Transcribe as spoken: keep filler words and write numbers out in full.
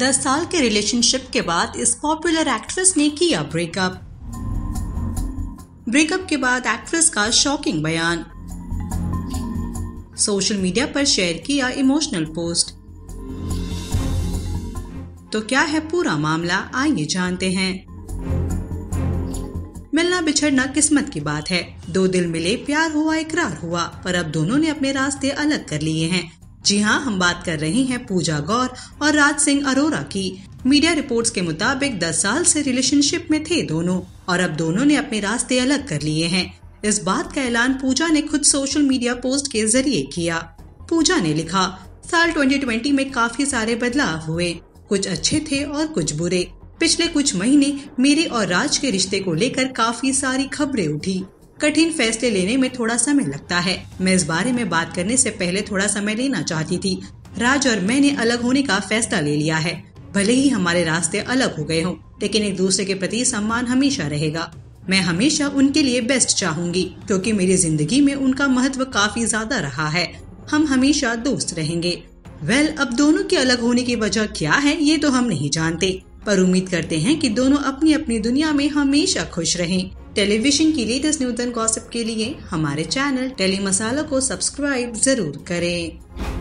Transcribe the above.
दस साल के रिलेशनशिप के बाद इस पॉपुलर एक्ट्रेस ने किया ब्रेकअप। ब्रेकअप के बाद एक्ट्रेस का शॉकिंग बयान, सोशल मीडिया पर शेयर किया इमोशनल पोस्ट। तो क्या है पूरा मामला, आइए जानते हैं। मिलना बिछड़ना किस्मत की बात है। दो दिल मिले, प्यार हुआ, इकरार हुआ, पर अब दोनों ने अपने रास्ते अलग कर लिए हैं। जी हाँ, हम बात कर रहे हैं पूजा गौर और राज सिंह अरोरा की। मीडिया रिपोर्ट्स के मुताबिक दस साल से रिलेशनशिप में थे दोनों और अब दोनों ने अपने रास्ते अलग कर लिए हैं। इस बात का ऐलान पूजा ने खुद सोशल मीडिया पोस्ट के जरिए किया। पूजा ने लिखा, साल दो हज़ार बीस में काफी सारे बदलाव हुए, कुछ अच्छे थे और कुछ बुरे। पिछले कुछ महीने मेरे और राज के रिश्ते को लेकर काफी सारी खबरें उठी। कठिन फैसले लेने में थोड़ा समय लगता है। मैं इस बारे में बात करने से पहले थोड़ा समय लेना चाहती थी। राज और मैंने अलग होने का फैसला ले लिया है। भले ही हमारे रास्ते अलग हो गए हों, लेकिन एक दूसरे के प्रति सम्मान हमेशा रहेगा। मैं हमेशा उनके लिए बेस्ट चाहूंगी क्योंकि मेरी जिंदगी में उनका महत्व काफी ज्यादा रहा है। हम हमेशा दोस्त रहेंगे। वेल, अब दोनों के अलग होने की वजह क्या है ये तो हम नहीं जानते, पर उम्मीद करते हैं कि दोनों अपनी अपनी दुनिया में हमेशा खुश रहें। टेलीविजन की लेटेस्ट न्यूज़ एंड गॉसिप के लिए हमारे चैनल टेली मसाला को सब्सक्राइब जरूर करें।